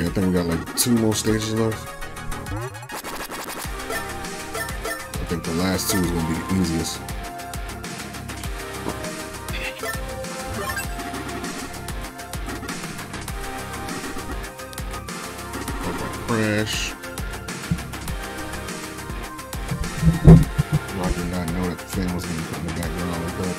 Okay, I think we got like 2 more stages left. I think the last 2 is going to be the easiest. Okay, crash. I did not know that the thing was going to put in the background like that.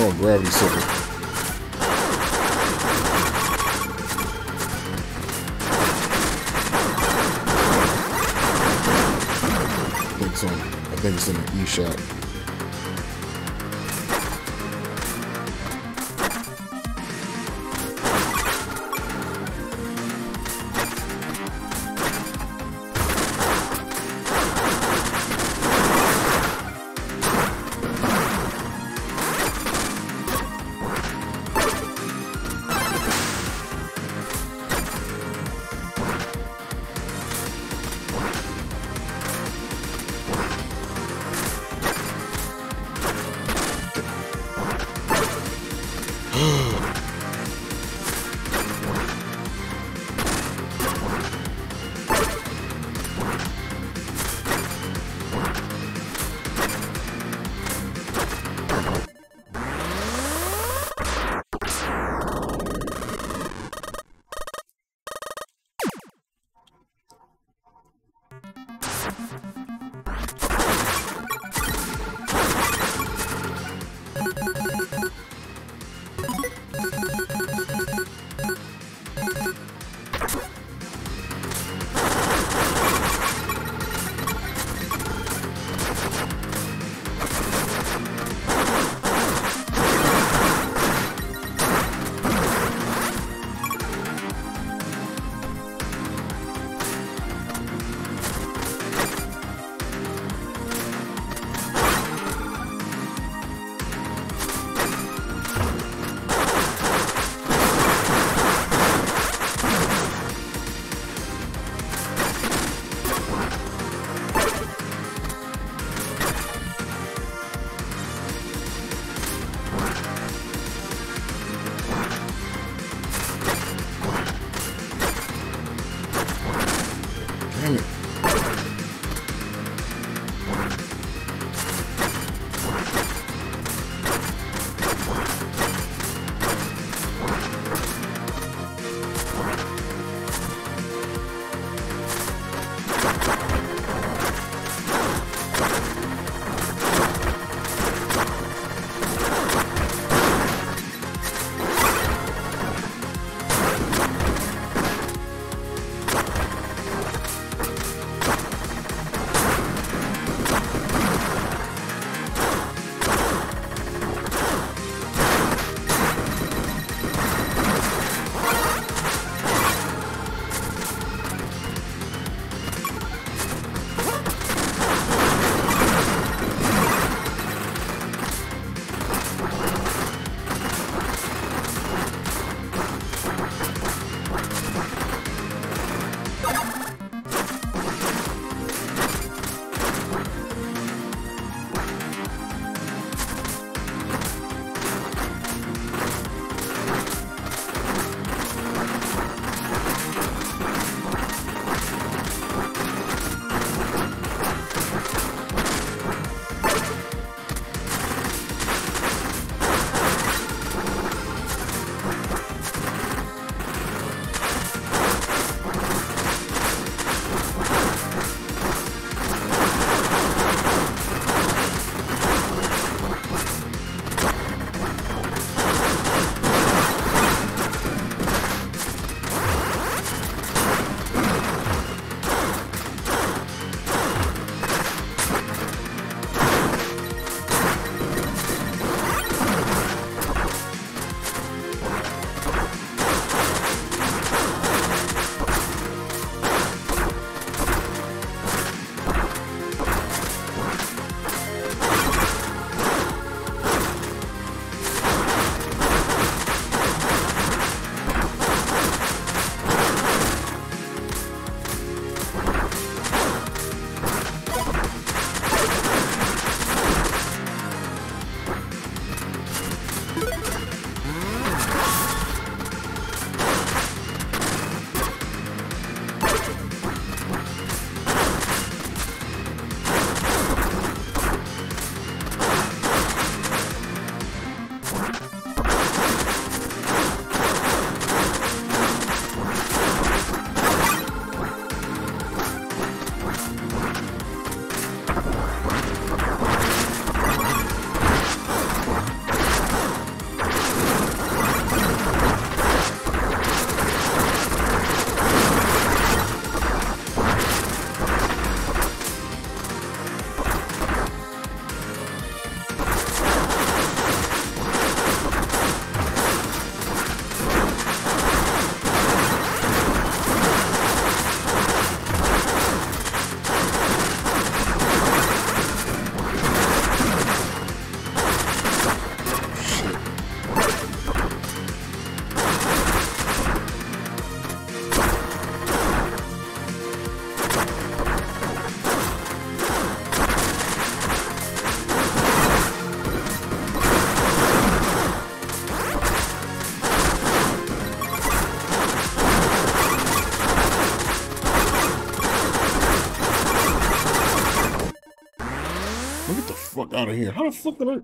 called Gravity Circle. I think it's in the e-shop. I'll get the fuck out of here. How the fuck did I...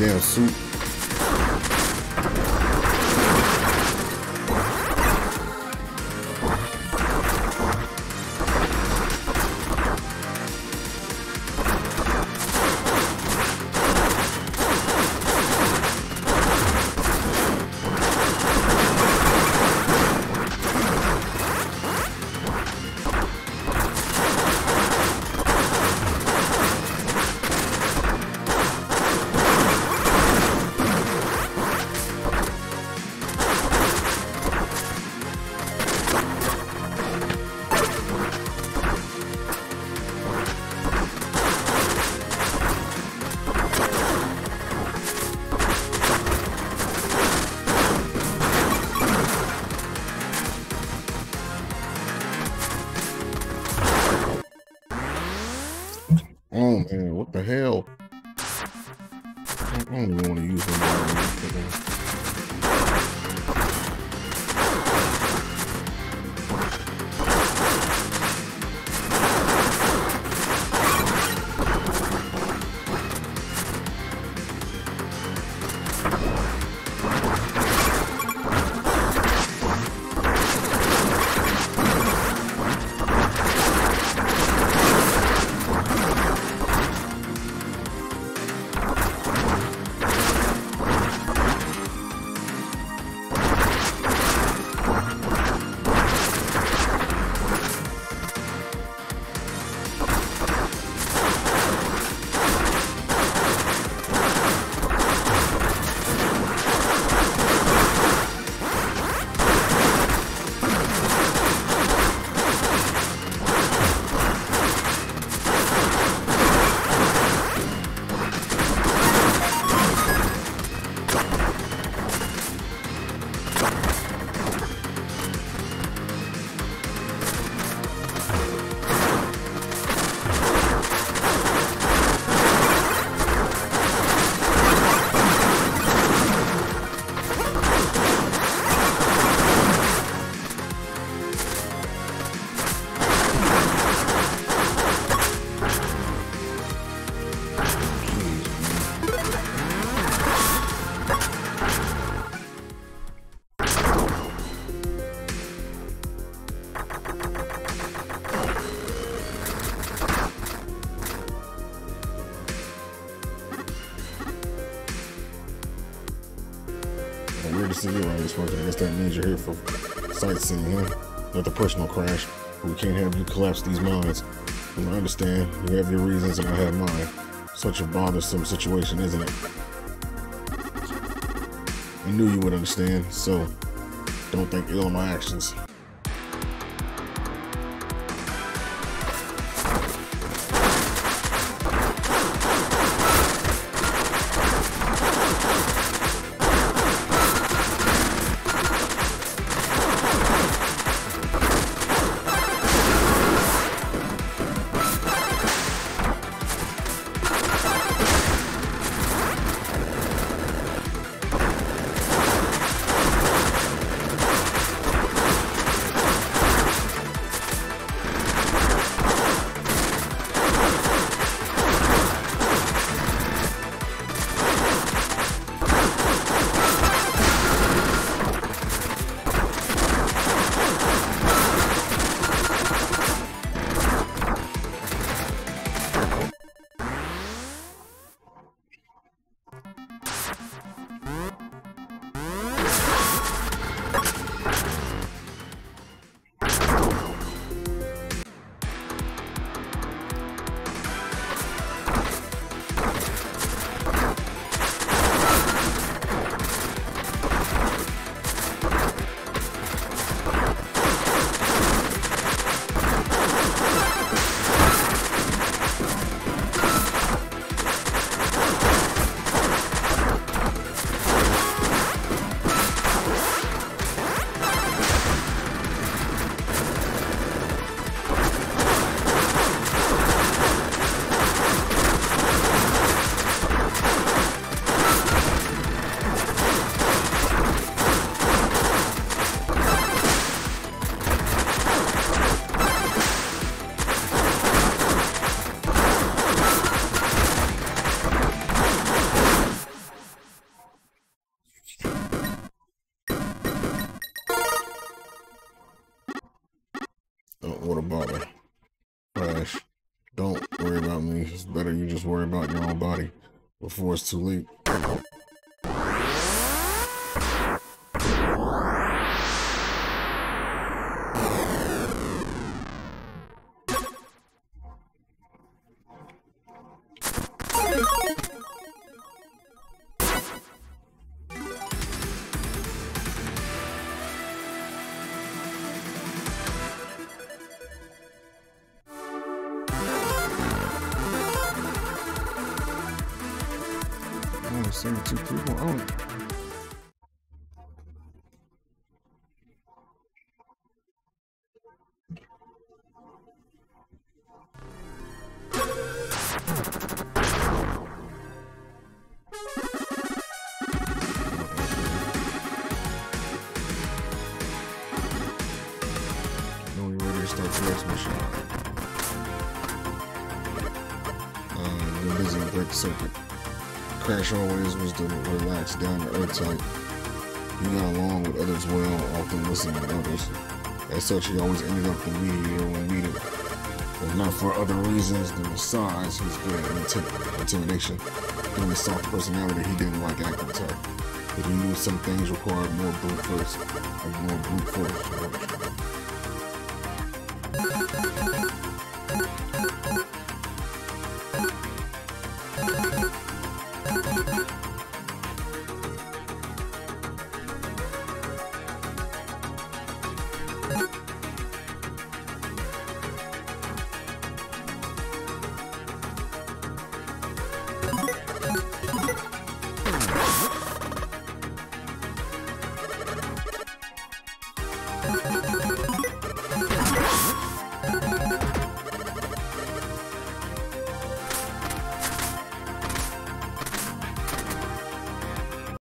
Damn suit. to see you around this work. I guess that means you're here for sightseeing, huh? Another personal crash. We can't have you collapse these mines. And I understand. You have your reasons and I have mine. Such a bothersome situation, isn't it? I knew you would understand, so don't think ill of my actions. Don't want to bother. Crash. Don't worry about me. It's better you just worry about your own body before it's too late. Send two people on. Don't be ready to start the next mission. You're busy with the circuit. Crash always was the relaxed, down-to-earth type. He got along with others well, often listening to others. As such, he always ended up the mediator when needed. If not for other reasons than besides his great intimidation, and his soft personality, he didn't like acting type. But he knew some things required more brute force.